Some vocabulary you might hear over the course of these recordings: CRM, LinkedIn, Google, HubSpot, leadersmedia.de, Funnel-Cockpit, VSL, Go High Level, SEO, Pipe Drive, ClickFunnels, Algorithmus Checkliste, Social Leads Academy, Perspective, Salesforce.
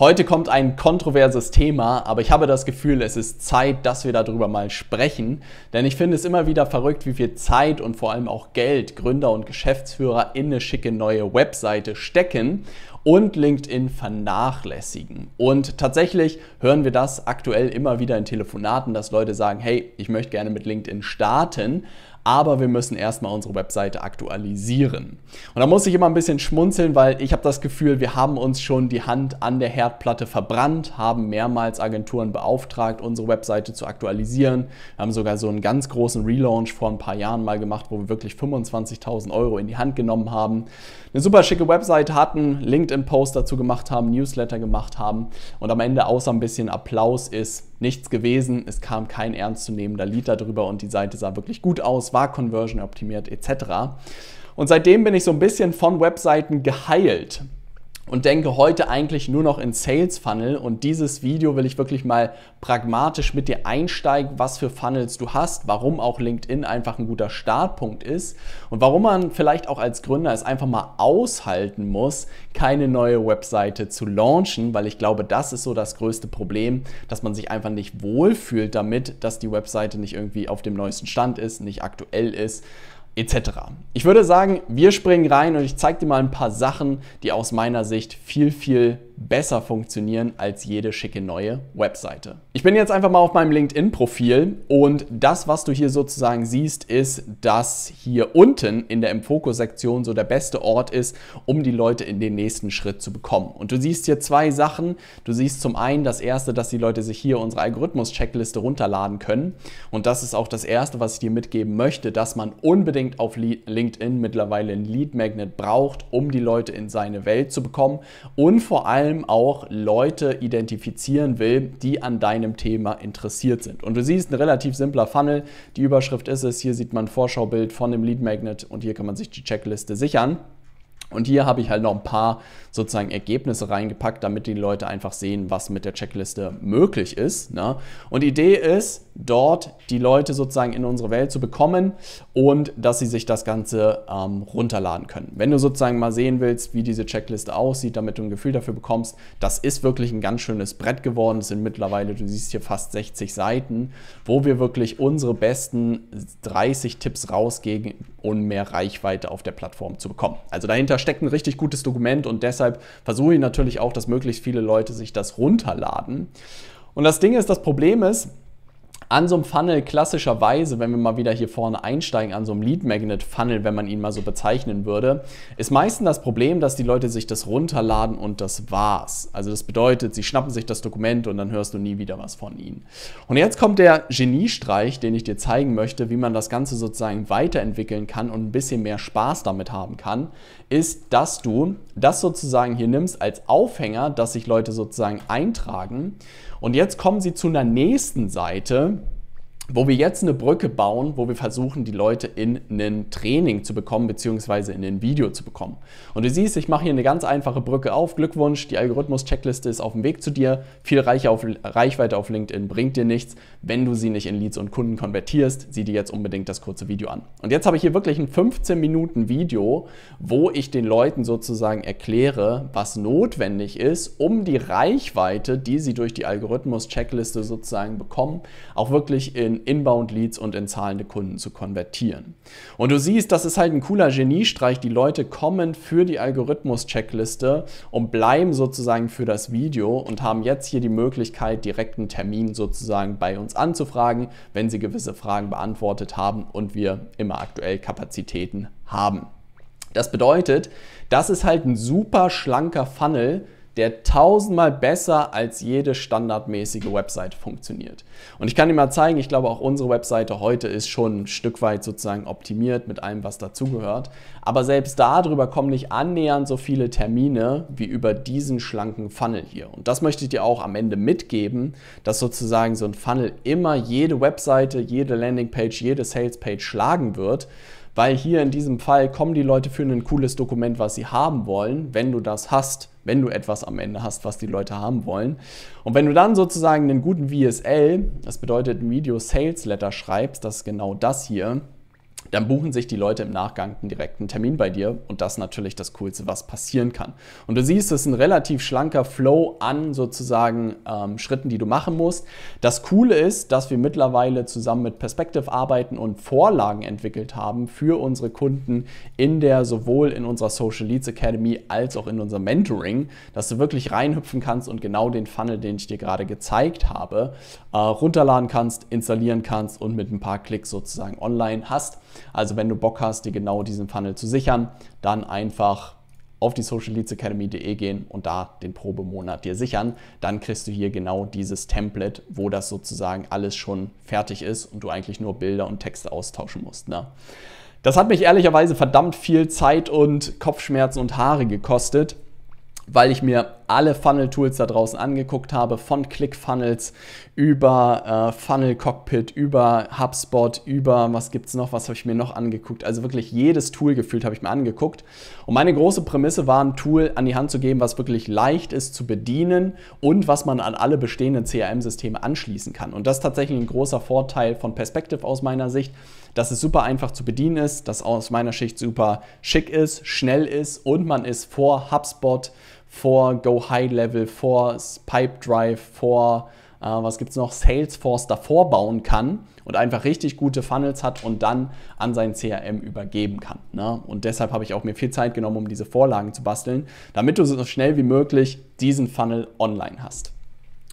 Heute kommt ein kontroverses Thema, aber ich habe das Gefühl, es ist Zeit, dass wir darüber mal sprechen. Denn ich finde es immer wieder verrückt, wie viel Zeit und vor allem auch Geld Gründer und Geschäftsführer in eine schicke neue Webseite stecken und LinkedIn vernachlässigen. Und tatsächlich hören wir das aktuell immer wieder in Telefonaten, dass Leute sagen, hey, ich möchte gerne mit LinkedIn starten, aber wir müssen erstmal unsere Webseite aktualisieren. Und da muss ich immer ein bisschen schmunzeln, weil ich habe das Gefühl, wir haben uns schon die Hand an der Herdplatte verbrannt, haben mehrmals Agenturen beauftragt, unsere Webseite zu aktualisieren. Wir haben sogar so einen ganz großen Relaunch vor ein paar Jahren mal gemacht, wo wir wirklich 25.000 € in die Hand genommen haben, eine super schicke Webseite hatten, LinkedIn-Post dazu gemacht haben, Newsletter gemacht haben und am Ende außer ein bisschen Applaus ist nichts gewesen. Es kam kein ernstzunehmender Lead darüber und die Seite sah wirklich gut aus, war Conversion optimiert etc. Und seitdem bin ich so ein bisschen von Webseiten geheilt und denke heute eigentlich nur noch in Sales Funnel, und dieses Video will ich wirklich mal pragmatisch mit dir einsteigen, was für Funnels du hast, warum auch LinkedIn einfach ein guter Startpunkt ist und warum man vielleicht auch als Gründer es einfach mal aushalten muss, keine neue Webseite zu launchen, weil ich glaube, das ist so das größte Problem, dass man sich einfach nicht wohlfühlt damit, dass die Webseite nicht irgendwie auf dem neuesten Stand ist, nicht aktuell ist, etc. Ich würde sagen, wir springen rein und ich zeige dir mal ein paar Sachen, die aus meiner Sicht viel, viel besser funktionieren als jede schicke neue Webseite. Ich bin jetzt einfach mal auf meinem LinkedIn-Profil und das, was du hier sozusagen siehst, ist, dass hier unten in der Im Fokus-Sektion so der beste Ort ist, um die Leute in den nächsten Schritt zu bekommen. Und du siehst hier zwei Sachen. Du siehst zum einen das Erste, dass die Leute sich hier unsere Algorithmus Checkliste runterladen können, und das ist auch das Erste, was ich dir mitgeben möchte, dass man unbedingt auf LinkedIn mittlerweile ein Lead Magnet braucht, um die Leute in seine Welt zu bekommen und vor allem auch Leute identifizieren will, die an deinem Thema interessiert sind. Und du siehst, ein relativ simpler Funnel. Die Überschrift ist es, hier sieht man ein Vorschaubild von dem Lead Magnet und hier kann man sich die Checkliste sichern. Und hier habe ich halt noch ein paar sozusagen Ergebnisse reingepackt, damit die Leute einfach sehen, was mit der Checkliste möglich ist, ne? Und die Idee ist, dort die Leute sozusagen in unsere Welt zu bekommen und dass sie sich das Ganze runterladen können. Wenn du sozusagen mal sehen willst, wie diese Checkliste aussieht, damit du ein Gefühl dafür bekommst, das ist wirklich ein ganz schönes Brett geworden. Es sind mittlerweile, du siehst hier fast 60 Seiten, wo wir wirklich unsere besten 30 Tipps rausgeben, um mehr Reichweite auf der Plattform zu bekommen. Also dahinter steckt ein richtig gutes Dokument und deshalb versuche ich natürlich auch, dass möglichst viele Leute sich das runterladen. Und das Ding ist, das Problem ist, an so einem Funnel klassischerweise, wenn wir mal wieder hier vorne einsteigen, an so einem Lead Magnet Funnel, wenn man ihn mal so bezeichnen würde, ist meistens das Problem, dass die Leute sich das runterladen und das war's. Also das bedeutet, sie schnappen sich das Dokument und dann hörst du nie wieder was von ihnen. Und jetzt kommt der Geniestreich, den ich dir zeigen möchte, wie man das Ganze sozusagen weiterentwickeln kann und ein bisschen mehr Spaß damit haben kann, ist, dass du das sozusagen hier nimmst als Aufhänger, dass sich Leute sozusagen eintragen. Und jetzt kommen sie zu einer nächsten Seite, wo wir jetzt eine Brücke bauen, wo wir versuchen, die Leute in ein Training zu bekommen, beziehungsweise in ein Video zu bekommen. Und du siehst, ich mache hier eine ganz einfache Brücke auf. Glückwunsch, die Algorithmus-Checkliste ist auf dem Weg zu dir. Viel Reichweite auf LinkedIn bringt dir nichts, wenn du sie nicht in Leads und Kunden konvertierst. Sieh dir jetzt unbedingt das kurze Video an. Und jetzt habe ich hier wirklich ein 15-Minuten-Video, wo ich den Leuten sozusagen erkläre, was notwendig ist, um die Reichweite, die sie durch die Algorithmus-Checkliste sozusagen bekommen, auch wirklich in Inbound Leads und in zahlende Kunden zu konvertieren. Und du siehst, das ist halt ein cooler Geniestreich. Die Leute kommen für die Algorithmus-Checkliste und bleiben sozusagen für das Video und haben jetzt hier die Möglichkeit, direkt einen Termin sozusagen bei uns anzufragen, wenn sie gewisse Fragen beantwortet haben und wir immer aktuell Kapazitäten haben. Das bedeutet, das ist halt ein super schlanker Funnel, der 1000-mal besser als jede standardmäßige Website funktioniert. Und ich kann dir mal zeigen, ich glaube auch unsere Webseite heute ist schon ein Stück weit sozusagen optimiert mit allem, was dazugehört. Aber selbst darüber kommen nicht annähernd so viele Termine wie über diesen schlanken Funnel hier. Und das möchte ich dir auch am Ende mitgeben, dass sozusagen so ein Funnel immer jede Webseite, jede Landingpage, jede Salespage schlagen wird. Weil hier in diesem Fall kommen die Leute für ein cooles Dokument, was sie haben wollen, wenn du das hast, wenn du etwas am Ende hast, was die Leute haben wollen. Und wenn du dann sozusagen einen guten VSL, das bedeutet ein Video Sales Letter schreibst, das ist genau das hier, dann buchen sich die Leute im Nachgang einen direkten Termin bei dir und das ist natürlich das Coolste, was passieren kann. Und du siehst, es ist ein relativ schlanker Flow an sozusagen Schritten, die du machen musst. Das Coole ist, dass wir mittlerweile zusammen mit Perspective arbeiten und Vorlagen entwickelt haben für unsere Kunden in der, sowohl in unserer Social Leads Academy als auch in unserem Mentoring, dass du wirklich reinhüpfen kannst und genau den Funnel, den ich dir gerade gezeigt habe, runterladen kannst, installieren kannst und mit ein paar Klicks sozusagen online hast. Also wenn du Bock hast, dir genau diesen Funnel zu sichern, dann einfach auf die socialleadsacademy.de gehen und da den Probemonat dir sichern. Dann kriegst du hier genau dieses Template, wo das sozusagen alles schon fertig ist und du eigentlich nur Bilder und Texte austauschen musst, ne? Das hat mich ehrlicherweise verdammt viel Zeit und Kopfschmerzen und Haare gekostet, weil ich mir alle Funnel-Tools da draußen angeguckt habe, von ClickFunnels über Funnel-Cockpit, über HubSpot, über, was gibt es noch, was habe ich mir noch angeguckt, also wirklich jedes Tool gefühlt habe ich mir angeguckt. Und meine große Prämisse war, ein Tool an die Hand zu geben, was wirklich leicht ist zu bedienen und was man an alle bestehenden CRM-Systeme anschließen kann. Und das ist tatsächlich ein großer Vorteil von Perspective aus meiner Sicht, dass es super einfach zu bedienen ist, dass aus meiner Sicht super schick ist, schnell ist und man ist vor HubSpot, vor Go High Level, vor Pipe Drive, vor, was gibt es noch, Salesforce davor bauen kann und einfach richtig gute Funnels hat und dann an sein CRM übergeben kann, ne? Und deshalb habe ich auch mir viel Zeit genommen, um diese Vorlagen zu basteln, damit du so schnell wie möglich diesen Funnel online hast.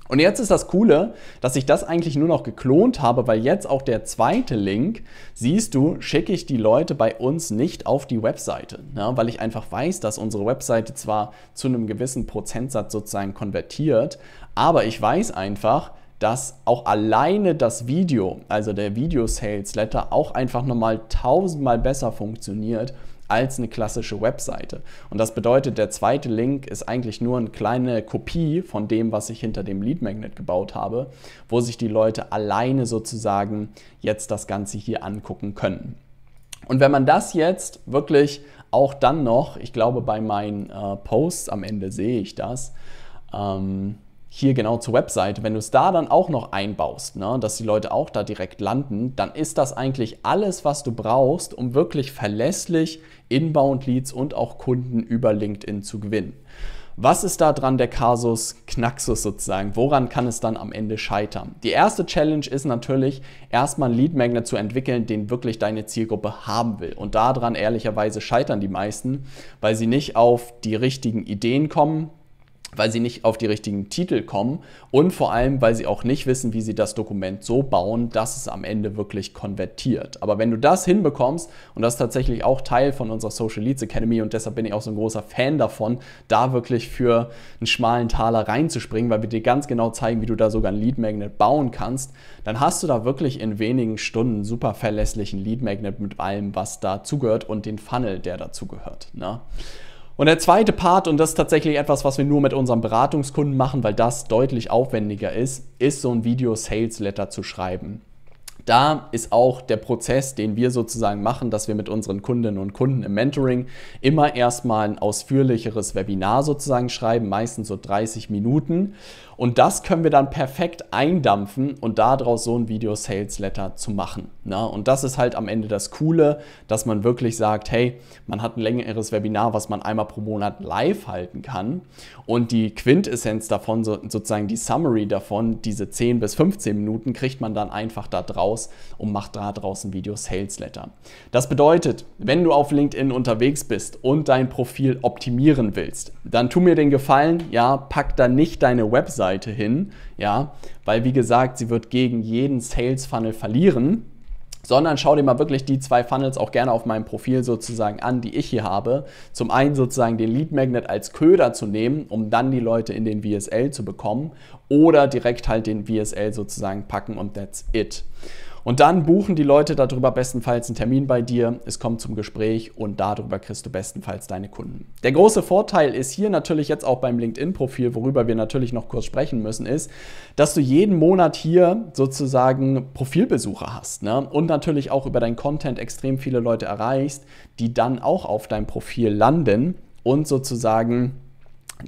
Und jetzt ist das Coole, dass ich das eigentlich nur noch geklont habe, weil jetzt auch der zweite Link, siehst du, schicke ich die Leute bei uns nicht auf die Webseite, ne? Weil ich einfach weiß, dass unsere Webseite zwar zu einem gewissen Prozentsatz sozusagen konvertiert, aber ich weiß einfach, dass auch alleine das Video, also der Video-Sales-Letter, auch einfach nochmal 1000-mal besser funktioniert als eine klassische Webseite. Und das bedeutet, der zweite Link ist eigentlich nur eine kleine Kopie von dem, was ich hinter dem Lead Magnet gebaut habe, wo sich die Leute alleine sozusagen jetzt das Ganze hier angucken können. Und wenn man das jetzt wirklich auch dann noch, ich glaube bei meinen Posts am Ende sehe ich das, hier genau zur Webseite, wenn du es da dann auch noch einbaust, ne, dass die Leute auch da direkt landen, dann ist das eigentlich alles, was du brauchst, um wirklich verlässlich Inbound-Leads und auch Kunden über LinkedIn zu gewinnen. Was ist da dran der Kasus Knaxus sozusagen? Woran kann es dann am Ende scheitern? Die erste Challenge ist natürlich, erstmal einen Lead Magnet zu entwickeln, den wirklich deine Zielgruppe haben will. Und daran ehrlicherweise scheitern die meisten, weil sie nicht auf die richtigen Ideen kommen, weil sie nicht auf die richtigen Titel kommen und vor allem, weil sie auch nicht wissen, wie sie das Dokument so bauen, dass es am Ende wirklich konvertiert. Aber wenn du das hinbekommst, und das ist tatsächlich auch Teil von unserer Social Leads Academy und deshalb bin ich auch so ein großer Fan davon, da wirklich für einen schmalen Taler reinzuspringen, weil wir dir ganz genau zeigen, wie du da sogar einen Lead Magnet bauen kannst, dann hast du da wirklich in wenigen Stunden einen super verlässlichen Lead Magnet mit allem, was dazugehört und den Funnel, der dazugehört, ne? Und der zweite Part, und das ist tatsächlich etwas, was wir nur mit unseren Beratungskunden machen, weil das deutlich aufwendiger ist, ist so ein Video-Sales-Letter zu schreiben. Da ist auch der Prozess, den wir sozusagen machen, dass wir mit unseren Kundinnen und Kunden im Mentoring immer erstmal ein ausführlicheres Webinar sozusagen schreiben, meistens so 30 Minuten. Und das können wir dann perfekt eindampfen und daraus so ein Video-Sales-Letter zu machen, ne? Und das ist halt am Ende das Coole, dass man wirklich sagt, hey, man hat ein längeres Webinar, was man einmal pro Monat live halten kann. Und die Quintessenz davon, sozusagen die Summary davon, diese 10 bis 15 Minuten, kriegt man dann einfach da draus und macht da draußen ein Video-Sales-Letter. Das bedeutet, wenn du auf LinkedIn unterwegs bist und dein Profil optimieren willst, dann tu mir den Gefallen, ja, pack da nicht deine Website hin, ja, weil wie gesagt, sie wird gegen jeden Sales Funnel verlieren, sondern schau dir mal wirklich die zwei Funnels auch gerne auf meinem Profil sozusagen an, die ich hier habe. Zum einen sozusagen den Lead Magnet als Köder zu nehmen, um dann die Leute in den VSL zu bekommen oder direkt halt den VSL sozusagen packen und that's it. Und dann buchen die Leute darüber bestenfalls einen Termin bei dir, es kommt zum Gespräch und darüber kriegst du bestenfalls deine Kunden. Der große Vorteil ist hier natürlich jetzt auch beim LinkedIn-Profil, worüber wir natürlich noch kurz sprechen müssen, ist, dass du jeden Monat hier sozusagen Profilbesucher hast, ne? Und natürlich auch über deinen Content extrem viele Leute erreichst, die dann auch auf deinem Profil landen und sozusagen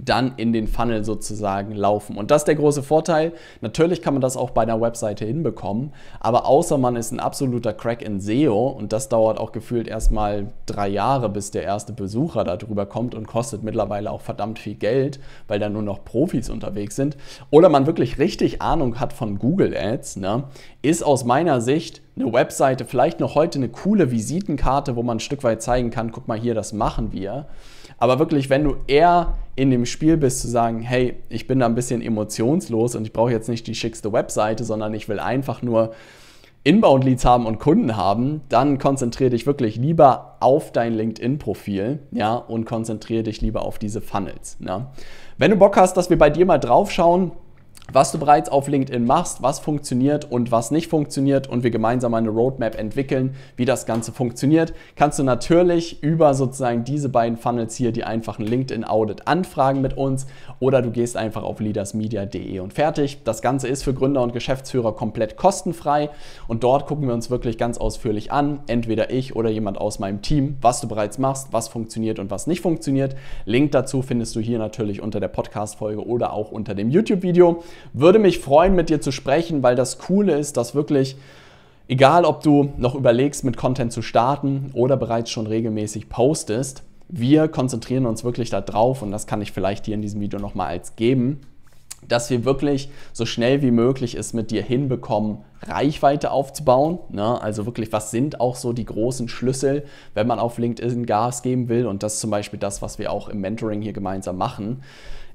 dann in den Funnel sozusagen laufen. Und das ist der große Vorteil. Natürlich kann man das auch bei einer Webseite hinbekommen, aber außer man ist ein absoluter Crack in SEO und das dauert auch gefühlt erstmal 3 Jahre, bis der erste Besucher darüber kommt und kostet mittlerweile auch verdammt viel Geld, weil da nur noch Profis unterwegs sind. Oder man wirklich richtig Ahnung hat von Google Ads, ne, ist aus meiner Sicht eine Webseite, vielleicht noch heute eine coole Visitenkarte, wo man ein Stück weit zeigen kann, guck mal hier, das machen wir. Aber wirklich, wenn du eher in dem Spiel bist, zu sagen, hey, ich bin da ein bisschen emotionslos und ich brauche jetzt nicht die schickste Webseite, sondern ich will einfach nur Inbound-Leads haben und Kunden haben, dann konzentriere dich wirklich lieber auf dein LinkedIn-Profil, ja, und konzentriere dich lieber auf diese Funnels. Ne? Wenn du Bock hast, dass wir bei dir mal drauf schauen, was du bereits auf LinkedIn machst, was funktioniert und was nicht funktioniert und wir gemeinsam eine Roadmap entwickeln, wie das Ganze funktioniert, kannst du natürlich über sozusagen diese beiden Funnels hier die einfachen LinkedIn-Audit anfragen mit uns oder du gehst einfach auf leadersmedia.de und fertig. Das Ganze ist für Gründer und Geschäftsführer komplett kostenfrei und dort gucken wir uns wirklich ganz ausführlich an, entweder ich oder jemand aus meinem Team, was du bereits machst, was funktioniert und was nicht funktioniert. Link dazu findest du hier natürlich unter der Podcast-Folge oder auch unter dem YouTube-Video. Würde mich freuen, mit dir zu sprechen, weil das Coole ist, dass wirklich, egal ob du noch überlegst, mit Content zu starten oder bereits schon regelmäßig postest, wir konzentrieren uns wirklich darauf und das kann ich vielleicht hier in diesem Video nochmal als geben, dass wir wirklich so schnell wie möglich es mit dir hinbekommen, Reichweite aufzubauen. Ne? Also wirklich, was sind auch so die großen Schlüssel, wenn man auf LinkedIn Gas geben will? Und das ist zum Beispiel das, was wir auch im Mentoring hier gemeinsam machen.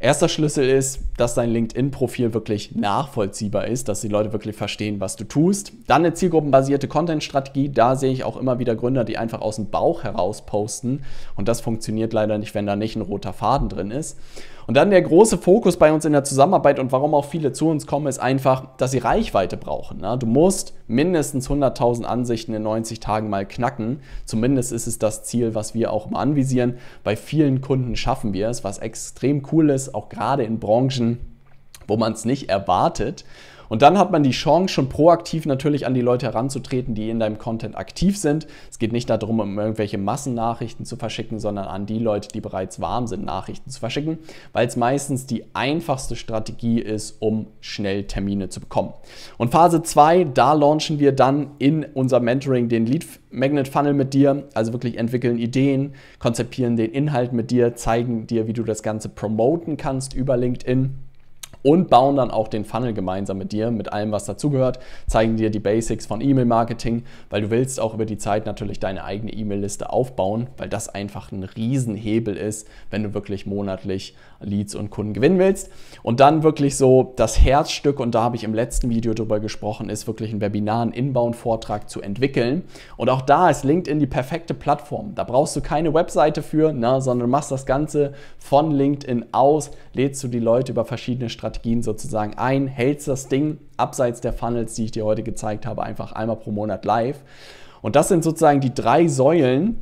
Erster Schlüssel ist, dass dein LinkedIn-Profil wirklich nachvollziehbar ist, dass die Leute wirklich verstehen, was du tust. Dann eine zielgruppenbasierte Content-Strategie. Da sehe ich auch immer wieder Gründer, die einfach aus dem Bauch heraus posten. Und das funktioniert leider nicht, wenn da nicht ein roter Faden drin ist. Und dann der große Fokus bei uns in der Zusammenarbeit und warum auch viele zu uns kommen, ist einfach, dass sie Reichweite brauchen. Ne? Du musst mindestens 100.000 Ansichten in 90 Tagen mal knacken. Zumindest ist es das Ziel, was wir auch mal anvisieren. Bei vielen Kunden schaffen wir es, was extrem cool ist, auch gerade in Branchen, wo man es nicht erwartet. Und dann hat man die Chance, schon proaktiv natürlich an die Leute heranzutreten, die in deinem Content aktiv sind. Es geht nicht darum, um irgendwelche Massennachrichten zu verschicken, sondern an die Leute, die bereits warm sind, Nachrichten zu verschicken, weil es meistens die einfachste Strategie ist, um schnell Termine zu bekommen. Und Phase 2, da launchen wir dann in unserem Mentoring den Lead Magnet Funnel mit dir, also wirklich entwickeln Ideen, konzipieren den Inhalt mit dir, zeigen dir, wie du das Ganze promoten kannst über LinkedIn. Und bauen dann auch den Funnel gemeinsam mit dir, mit allem, was dazugehört, zeigen dir die Basics von E-Mail-Marketing, weil du willst auch über die Zeit natürlich deine eigene E-Mail-Liste aufbauen, weil das einfach ein Riesenhebel ist, wenn du wirklich monatlich Leads und Kunden gewinnen willst. Und dann wirklich so das Herzstück, und da habe ich im letzten Video drüber gesprochen, ist wirklich ein Webinar, ein Inbound-Vortrag zu entwickeln. Und auch da ist LinkedIn die perfekte Plattform. Da brauchst du keine Webseite für, ne, sondern du machst das Ganze von LinkedIn aus, lädst du die Leute über verschiedene Strategien sozusagen ein, hältst das Ding abseits der Funnels, die ich dir heute gezeigt habe, einfach einmal pro Monat live. Und das sind sozusagen die 3 Säulen,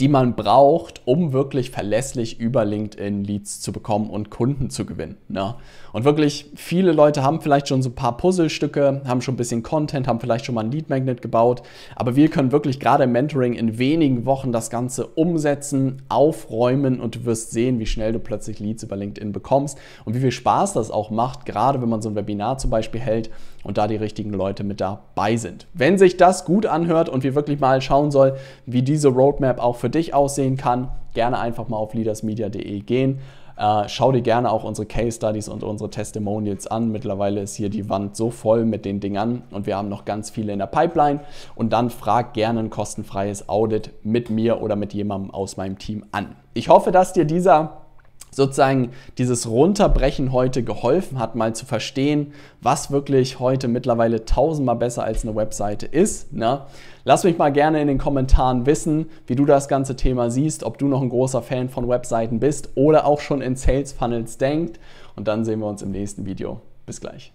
die man braucht, um wirklich verlässlich über LinkedIn Leads zu bekommen und Kunden zu gewinnen. Ne? Und wirklich, viele Leute haben vielleicht schon so ein paar Puzzlestücke, haben schon ein bisschen Content, haben vielleicht schon mal ein Lead Magnet gebaut, aber wir können wirklich gerade im Mentoring in wenigen Wochen das Ganze umsetzen, aufräumen und du wirst sehen, wie schnell du plötzlich Leads über LinkedIn bekommst und wie viel Spaß das auch macht, gerade wenn man so ein Webinar zum Beispiel hält und da die richtigen Leute mit dabei sind. Wenn sich das gut anhört und wir wirklich mal schauen sollen, wie diese Roadmap auch für dich aussehen kann, gerne einfach mal auf leadersmedia.de gehen. Schau dir gerne auch unsere Case Studies und unsere Testimonials an. Mittlerweile ist hier die Wand so voll mit den Dingern und wir haben noch ganz viele in der Pipeline. Und dann frag gerne ein kostenfreies Audit mit mir oder mit jemandem aus meinem Team an. Ich hoffe, dass dir dieses Runterbrechen heute geholfen hat, mal zu verstehen, was wirklich heute mittlerweile 1000-mal besser als eine Webseite ist. Ne? Lass mich mal gerne in den Kommentaren wissen, wie du das ganze Thema siehst, ob du noch ein großer Fan von Webseiten bist oder auch schon in Sales Funnels denkst. Und dann sehen wir uns im nächsten Video. Bis gleich.